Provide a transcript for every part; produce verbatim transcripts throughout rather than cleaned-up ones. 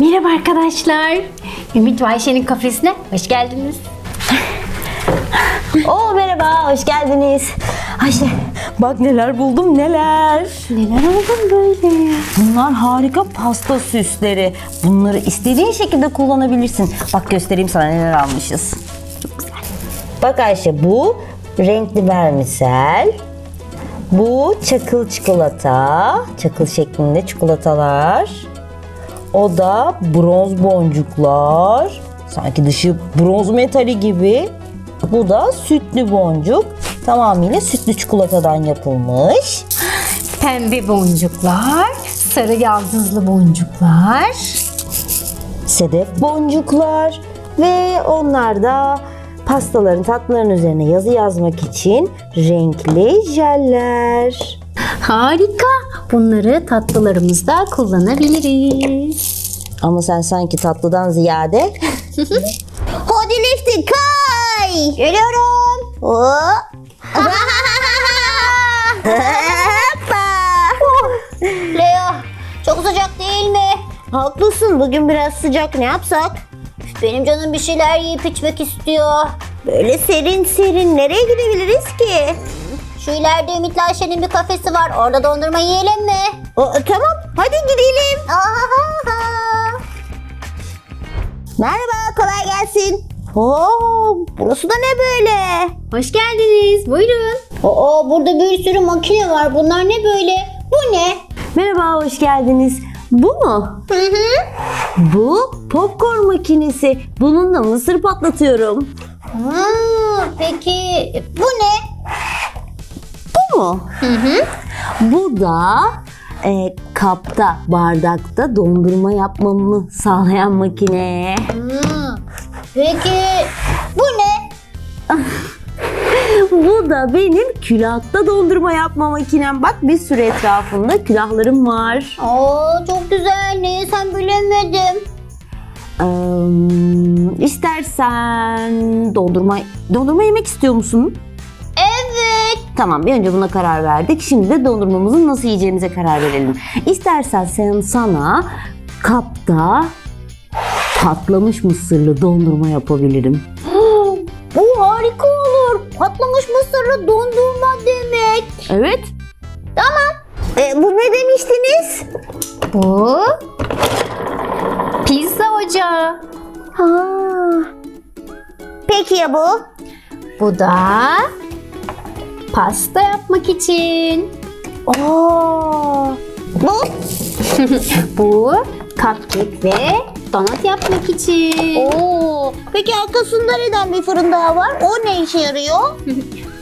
Merhaba arkadaşlar. Ümit ve Ayşe'nin kafesine hoş geldiniz. Oo merhaba, hoş geldiniz. Ayşe, bak neler buldum neler. Neler buldum böyle. Bunlar harika pasta süsleri. Bunları istediğin şekilde kullanabilirsin. Bak göstereyim sana neler almışız. Çok güzel. Bak Ayşe, bu renkli vermisel. Bu çakıl çikolata. Çakıl şeklinde çikolatalar. O da bronz boncuklar. Sanki dışı bronz metali gibi. Bu da sütlü boncuk. Tamamıyla sütlü çikolatadan yapılmış. Pembe boncuklar. Sarı yaldızlı boncuklar. Sedef boncuklar. Ve onlar da pastaların, tatlıların üzerine yazı yazmak için renkli jeller. Harika. Bunları tatlılarımızda kullanabiliriz. Ama sen sanki tatlıdan ziyade... Hadi Lifty kay! Geliyorum. Leo, çok sıcak değil mi? Haklısın, bugün biraz sıcak. Ne yapsak? Benim canım bir şeyler yiyip içmek istiyor. Böyle serin serin nereye gidebiliriz ki? Şu ileride Ümit'le Ayşe'nin bir kafesi var. Orada dondurma yiyelim mi? O, tamam, hadi gidelim. Merhaba, kolay gelsin. Oo, burası da ne böyle? Hoş geldiniz, buyurun. Oo, burada bir sürü makine var. Bunlar ne böyle? Bu ne? Merhaba, hoş geldiniz. Bu mu? Hı hı. Bu popcorn makinesi. Bununla mısır patlatıyorum. Hmm, peki bu ne? Bu mu? Hı hı. Bu da e, kapta, bardakta dondurma yapmamı sağlayan makine. Hmm, peki bu ne? Bu da benim külahta dondurma yapma makinem. Bak bir sürü etrafında külahlarım var. Aa, çok güzel. Niye sen bilemedim? Ee, istersen dondurma dondurma yemek istiyor musun? Evet. Tamam, bir önce buna karar verdik. Şimdi de dondurmamızı nasıl yiyeceğimize karar verelim. İstersen sen sana kapta patlamış mısırlı dondurma yapabilirim. Bu harika olur. Patlamış mısırlı dondurma demek. Evet. Tamam. E, bu ne demiştiniz? Bu pizza ocağı. Ha. Peki ya bu? Bu da pasta yapmak için. Oo. Bu? Bu cupcake ve donut yapmak için. Oo. Peki arkasında neden bir fırın daha var? O ne işe yarıyor?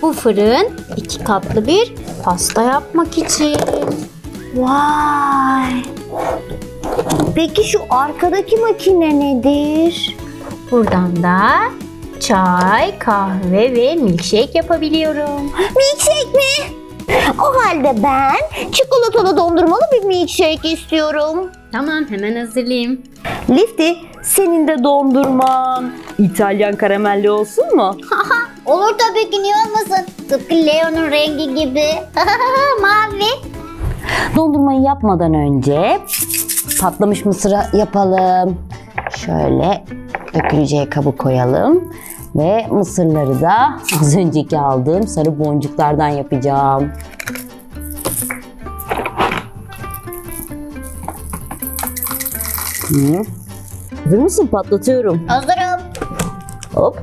Bu fırın iki katlı bir pasta yapmak için. Vay. Peki şu arkadaki makine nedir? Buradan da çay, kahve ve milkshake yapabiliyorum. Milkshake mi? O halde ben çikolatalı dondurmalı bir milkshake istiyorum. Tamam, hemen hazırlayayım. Lifty, senin de dondurman İtalyan karamelli olsun mu? Olur tabii ki, niye olmasın? Tıpkı Leo'nun rengi gibi. Mavi. Dondurmayı yapmadan önce patlamış mısıra yapalım. Şöyle döküleceği kabı koyalım. Ve mısırları da az önceki aldığım sarı boncuklardan yapacağım. Hı. Hazır mısın? Patlatıyorum. Hazırım. Hop.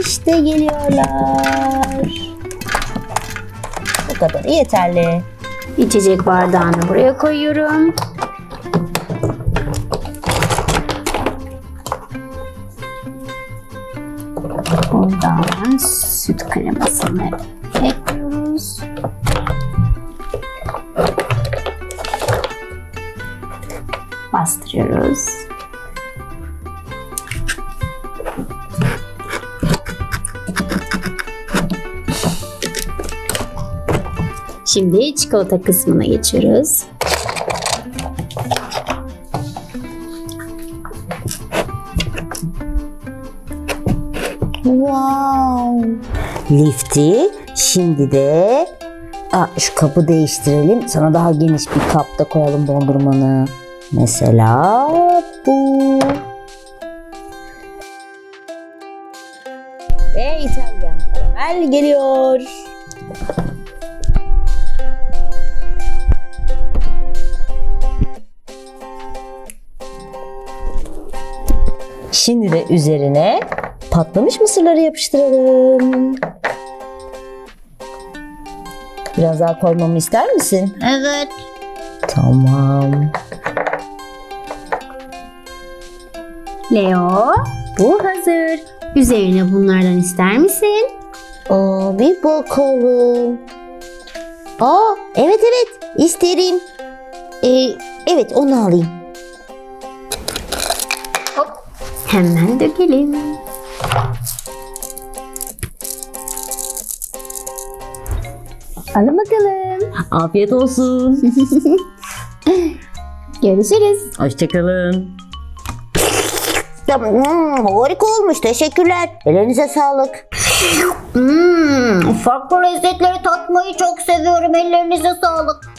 İşte geliyorlar. Bu kadar yeterli. İçecek bardağını buraya koyuyorum. Buradan süt kremasını ekliyoruz. Bastırıyoruz. Şimdi çikolata kısmına geçiyoruz. Wow. Lifty şimdi de Aa, şu kapı değiştirelim. Sana daha geniş bir kapta koyalım dondurmanı. Mesela bu. Ve İtalyan karamel geliyor. Şimdi de üzerine patlamış mısırları yapıştıralım. Biraz daha koymamı ister misin? Evet. Tamam. Leo, bu hazır. Üzerine bunlardan ister misin? Aa, bir bakalım. Aa, evet evet, isterim. Ee, evet, onu alayım. Hop, hemen dökelim. Alın bakalım. Afiyet olsun. Görüşürüz. Hoşçakalın. Hmm, harika olmuş. Teşekkürler. Ellerinize sağlık. Hmm, farklı lezzetleri tatmayı çok seviyorum. Ellerinize sağlık.